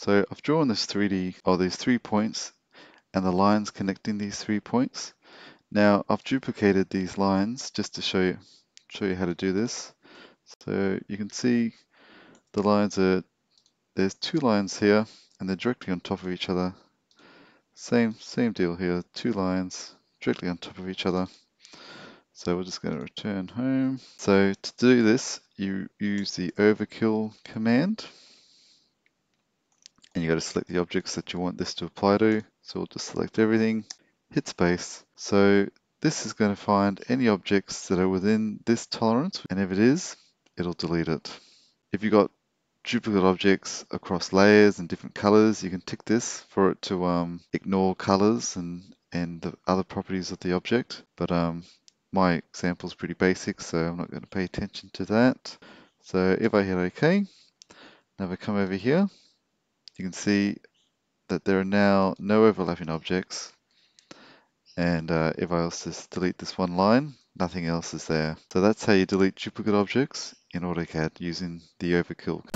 So I've drawn this 3D, or these 3 points, and the lines connecting these 3 points. Now I've duplicated these lines just to show you how to do this. So you can see the lines are, there's 2 lines here, and they're directly on top of each other. Same deal here, 2 lines directly on top of each other. So we're just going to return home. So to do this, you use the overkill command, and you got to select the objects that you want this to apply to. So we'll just select everything, hit space. So this is going to find any objects that are within this tolerance, and if it is, it'll delete it. If you've got duplicate objects across layers and different colors, you can tick this for it to ignore colors and the other properties of the object. But my example is pretty basic, so I'm not going to pay attention to that. So if I hit OK, now if I come over here, you can see that there are now no overlapping objects. And if I also just delete this one line, nothing else is there. So that's how you delete duplicate objects in AutoCAD using the overkill.